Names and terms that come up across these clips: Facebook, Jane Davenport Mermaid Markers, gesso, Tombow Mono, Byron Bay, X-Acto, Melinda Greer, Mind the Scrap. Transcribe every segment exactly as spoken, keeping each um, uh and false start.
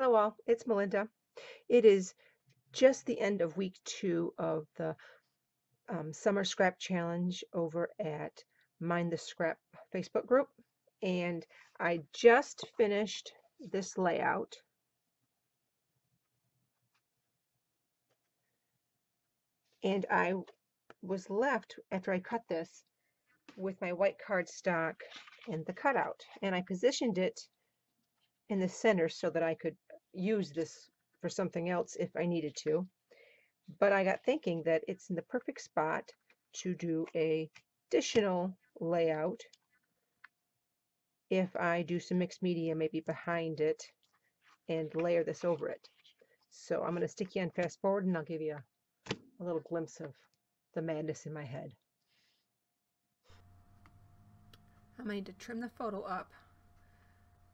Hello all, it's Melinda. It is just the end of week two of the um, Summer Scrap Challenge over at Mind the Scrap Facebook group, and I just finished this layout. And I was left, after I cut this, with my white cardstock and the cutout. And I positioned it in the center so that I could use this for something else if I needed to. But I got thinking that it's in the perfect spot to do an additional layout if I do some mixed media maybe behind it and layer this over it. So I'm going to stick you on fast forward and I'll give you a, a little glimpse of the madness in my head. I'm going to trim the photo up,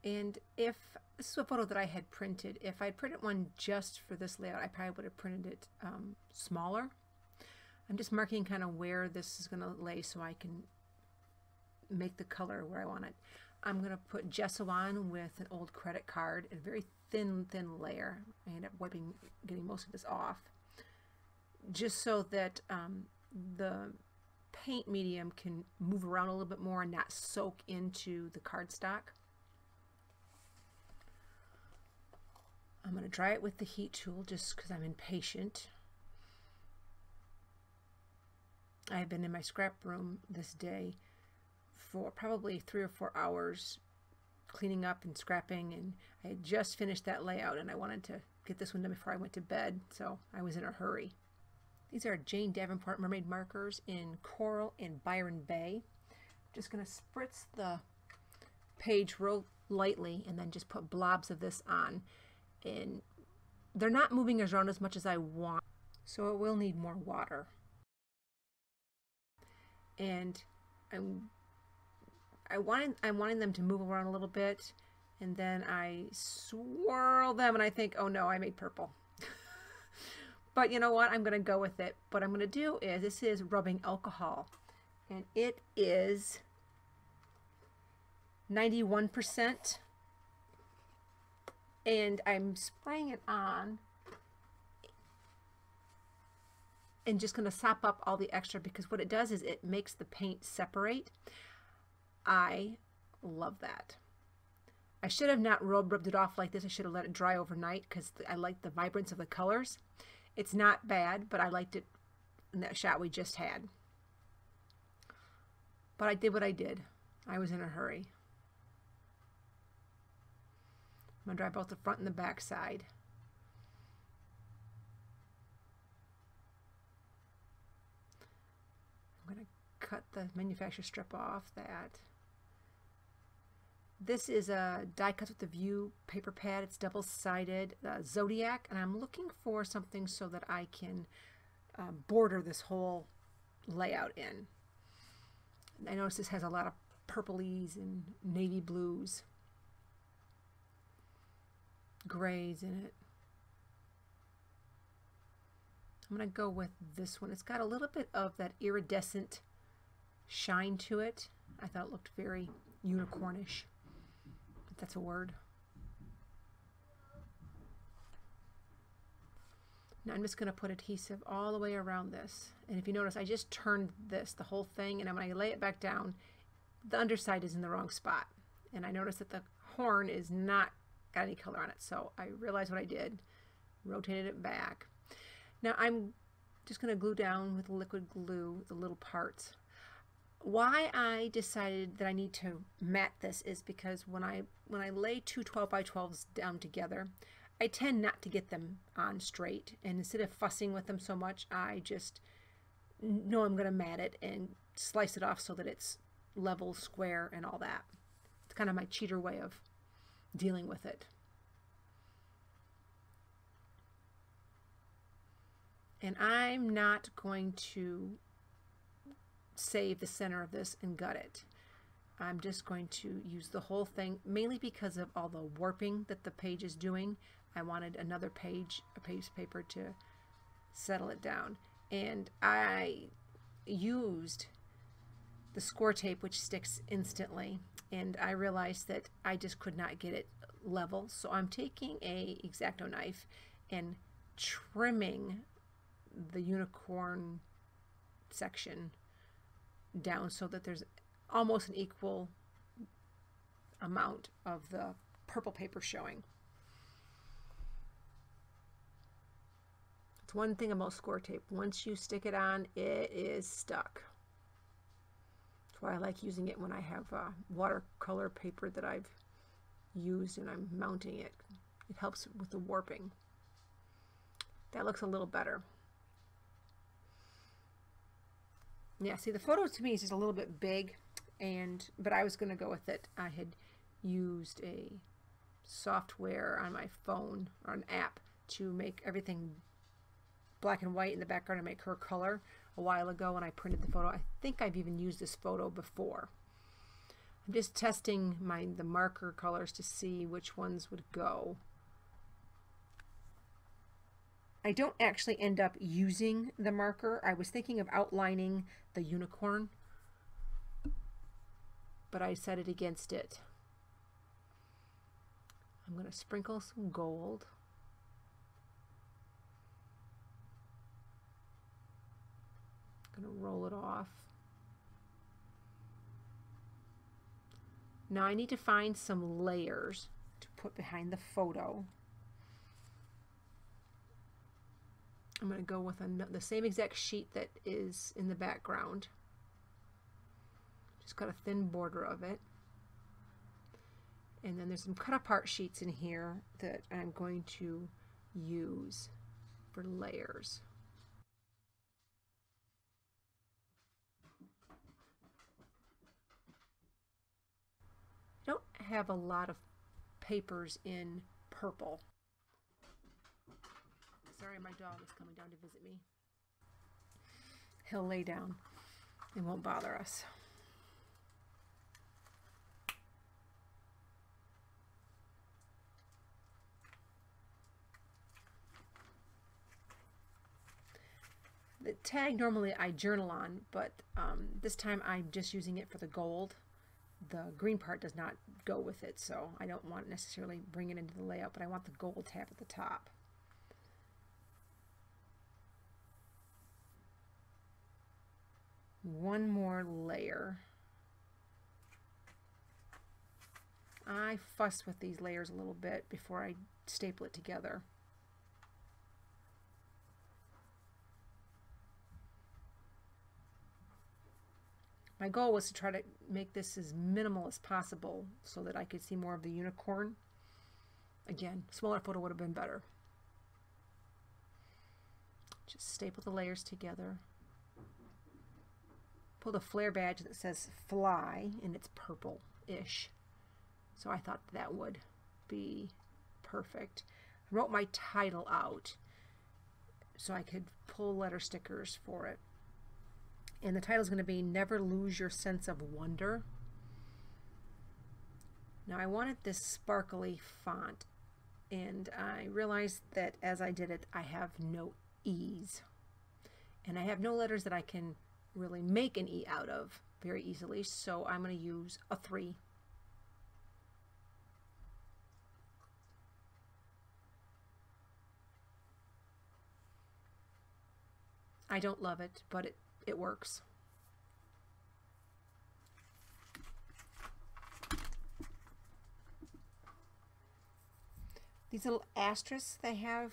and if this is a photo that I had printed, if I printed one just for this layout, I probably would have printed it um, smaller. I'm just marking kind of where this is going to lay so I can make the color where I want it. I'm going to put gesso on with an old credit card, a very thin, thin layer. I end up wiping, getting most of this off, just so that um, the paint medium can move around a little bit more and not soak into the cardstock. I'm going to dry it with the heat tool just because I'm impatient. I've been in my scrap room this day for probably three or four hours cleaning up and scrapping, and I had just finished that layout and I wanted to get this one done before I went to bed, so I was in a hurry. These are Jane Davenport Mermaid Markers in Coral and Byron Bay. I'm just going to spritz the page real lightly and then just put blobs of this on. And they're not moving around as much as I want, so it will need more water. And I'm, I wanted, I'm wanting them to move around a little bit, and then I swirl them and I think, oh no, I made purple. But you know what? I'm going to go with it. What I'm going to do is, this is rubbing alcohol, and it is ninety-one percent. And I'm spraying it on and just going to sop up all the extra, because what it does is it makes the paint separate. I love that. I should have not rubbed it off like this. I should have let it dry overnight because I like the vibrance of the colors. It's not bad, but I liked it in that shot we just had. But I did what I did. I was in a hurry. I'm going to dry both the front and the back side. I'm going to cut the manufacturer strip off that. This is a Die Cuts with a View paper pad. It's double-sided uh, Zodiac, and I'm looking for something so that I can uh, border this whole layout in. I notice this has a lot of purpleys and navy blues, grays in it. I'm going to go with this one. It's got a little bit of that iridescent shine to it. I thought it looked very unicornish, if that's a word. Now I'm just going to put adhesive all the way around this. And if you notice, I just turned this, the whole thing, and when I lay it back down, the underside is in the wrong spot. And I noticed that the horn is not got any color on it, so I realized what I did, rotated it back. Now I'm just going to glue down with liquid glue the little parts. Why I decided that I need to mat this is because when I when I lay two twelve by twelves down together, I tend not to get them on straight, and instead of fussing with them so much, I just know I'm going to mat it and slice it off so that it's level, square, and all that. It's kind of my cheater way of dealing with it. And I'm not going to save the center of this and gut it. I'm just going to use the whole thing, mainly because of all the warping that the page is doing. I wanted another page, a piece of paper, to settle it down. And I used the score tape, which sticks instantly, and I realized that I just could not get it level. So I'm taking a X-Acto knife and trimming the unicorn section down so that there's almost an equal amount of the purple paper showing. It's one thing about score tape. Once you stick it on, it is stuck. That's why I like using it when I have uh, watercolor paper that I've used and I'm mounting it. It helps with the warping. That looks a little better. Yeah, see, the photo to me is just a little bit big, and but I was going to go with it. I had used a software on my phone, or an app, to make everything black and white in the background and make her color a while ago when I printed the photo. I think I've even used this photo before. I'm just testing my the marker colors to see which ones would go. I don't actually end up using the marker. I was thinking of outlining the unicorn, but I set it against it. I'm going to sprinkle some gold. I'm going to roll it off. Now I need to find some layers to put behind the photo. I'm going to go with a, the same exact sheet that is in the background. Just got a thin border of it. And then there's some cut apart sheets in here that I'm going to use for layers. I don't have a lot of papers in purple. Sorry, my dog is coming down to visit me. He'll lay down and won't bother us. The tag normally I journal on, but um, this time I'm just using it for the gold. The green part does not go with it, so I don't want necessarily bring it into the layout, but I want the gold tab at the top. One more layer. I fuss with these layers a little bit before I staple it together. My goal was to try to make this as minimal as possible so that I could see more of the unicorn. Again, smaller photo would have been better. Just staple the layers together. Pull the flare badge that says fly, and it's purple-ish, so I thought that would be perfect. I wrote my title out so I could pull letter stickers for it, and the title is going to be Never Lose Your Sense of Wonder. Now I wanted this sparkly font, and I realized that as I did it I have no E's, and I have no letters that I can really make an E out of very easily, so I'm going to use a three. I don't love it, but it, it works. These little asterisks they have,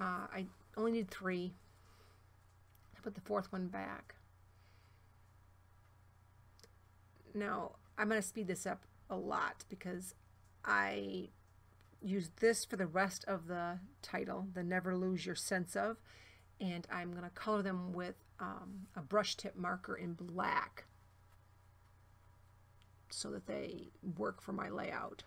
uh, I only need three. Put the fourth one back. Now I'm going to speed this up a lot because I used this for the rest of the title, the Never Lose Your Sense Of, and I'm going to color them with um, a brush tip marker in black so that they work for my layout.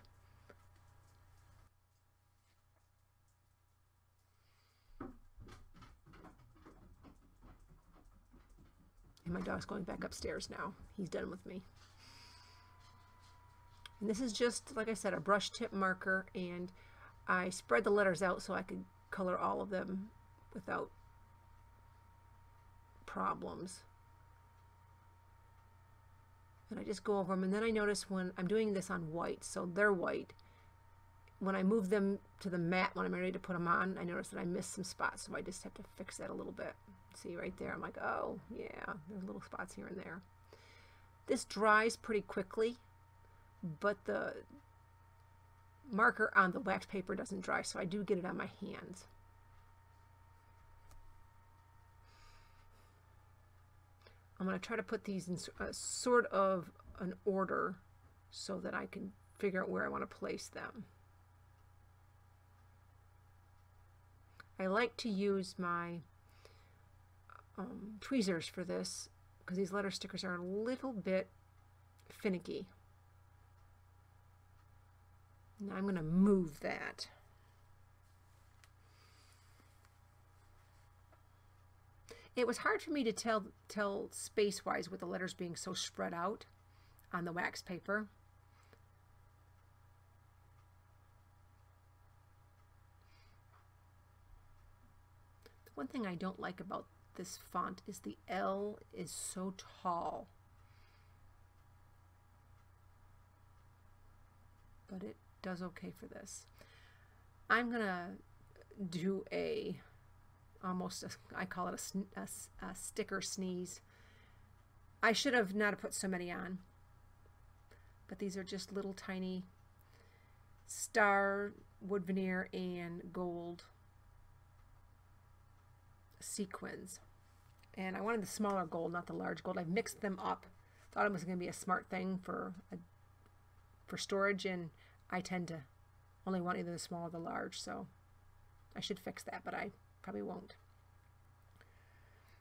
My dog's going back upstairs now. He's done with me. And this is just, like I said, a brush tip marker, and I spread the letters out so I could color all of them without problems. And I just go over them, and then I notice when I'm doing this on white, so they're white, when I move them to the mat, when I'm ready to put them on, I notice that I missed some spots, so I just have to fix that a little bit. See right there, I'm like, oh yeah, there's little spots here and there. This dries pretty quickly, but the marker on the wax paper doesn't dry, so I do get it on my hands. I'm going to try to put these in a sort of an order so that I can figure out where I want to place them. I like to use my um, tweezers for this because these letter stickers are a little bit finicky. Now I'm going to move that. It was hard for me to tell, tell space-wise with the letters being so spread out on the wax paper. The one thing I don't like about this font is the L is so tall. But it does okay for this. I'm gonna do a almost a, I call it a, a, a sticker sneeze. I should have not put so many on, but these are just little tiny star, wood veneer, and gold sequins. And I wanted the smaller gold, not the large gold. I mixed them up. Thought it was going to be a smart thing for a, for storage, and I tend to only want either the small or the large, so I should fix that, but I probably won't.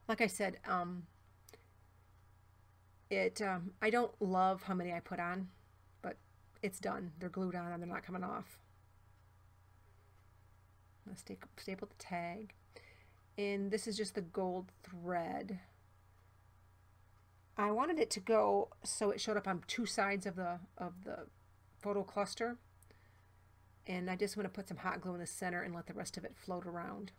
Like I said, um, it um, I don't love how many I put on, but it's done. They're glued on and they're not coming off. I'm gonna sta- staple the tag, and this is just the gold thread. I wanted it to go so it showed up on two sides of the of the photo cluster, and I just want to put some hot glue in the center and let the rest of it float around.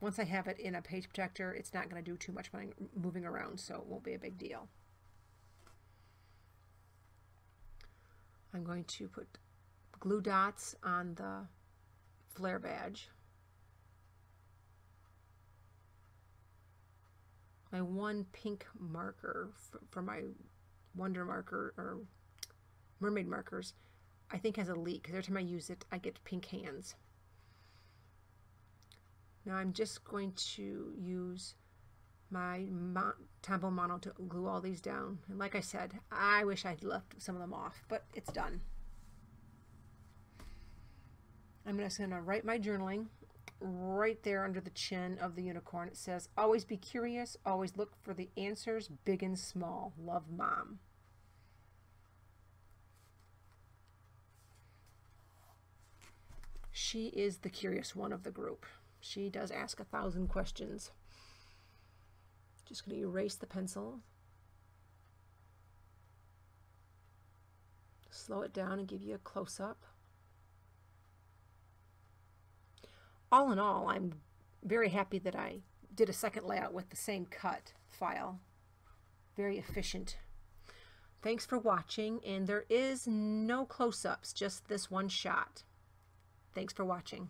Once I have it in a page protector, it's not going to do too much when I'm moving around, so it won't be a big deal. I'm going to put glue dots on the flare badge. My one pink marker for, for my Wonder marker or Mermaid markers, I think has a leak. Every time I use it, I get pink hands. Now I'm just going to use my Mon Tombow Mono to glue all these down. And like I said, I wish I'd left some of them off, but it's done. I'm just going to write my journaling right there under the chin of the unicorn. It says, always be curious, always look for the answers, big and small. Love, Mom. She is the curious one of the group. She does ask a thousand questions. Just going to erase the pencil. Slow it down and give you a close-up. All in all, I'm very happy that I did a second layout with the same cut file. Very efficient. Thanks for watching, and there is no close-ups, just this one shot. Thanks for watching.